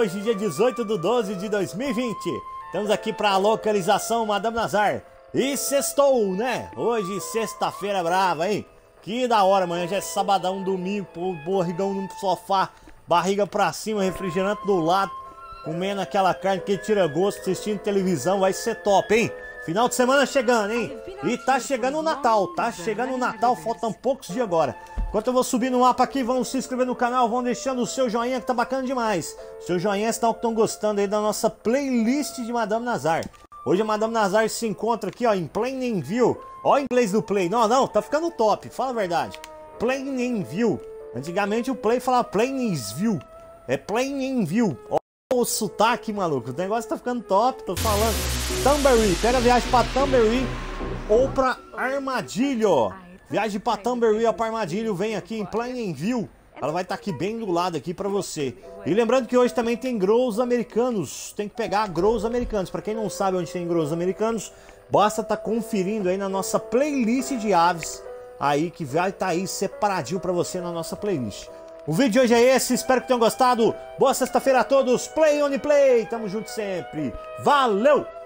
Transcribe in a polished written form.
hoje, dia 18/12/2020. Estamos aqui para a localização Madame Nazar. E sextou, né? Hoje, sexta-feira brava, hein? Que da hora, amanhã já é sabadão, domingo, borrigão no sofá, barriga pra cima, refrigerante do lado, comendo aquela carne que tira gosto, assistindo televisão, vai ser top, hein? Final de semana chegando, hein? E tá chegando o Natal, faltam poucos dias agora. Enquanto eu vou subir no mapa aqui, vão se inscrever no canal, vão deixando o seu joinha que tá bacana demais. Seu joinha estão gostando aí da nossa playlist de Madame Nazar. Hoje a Madame Nazar se encontra aqui, ó, em Plain View. Ó, o inglês do Play. Não, tá ficando top, fala a verdade. Plain View. Antigamente o Play falava Plain View. É Plain View. Ó, o sotaque, maluco. O negócio tá ficando top, tô falando. Tumbleweed. Pega a viagem pra Tumbleweed ou pra Armadilho. Viagem pra Tumbleweed ou pra Armadilho. Vem aqui em Plain View. Ela vai estar aqui bem do lado aqui pra você. E lembrando que hoje também tem growls americanos. Tem que pegar growls americanos. Pra quem não sabe onde tem growls americanos, basta estar conferindo aí na nossa playlist de aves. Aí que vai estar aí separadinho pra você na nossa playlist. O vídeo de hoje é esse. Espero que tenham gostado. Boa sexta-feira a todos. Play One Play. Tamo junto sempre. Valeu!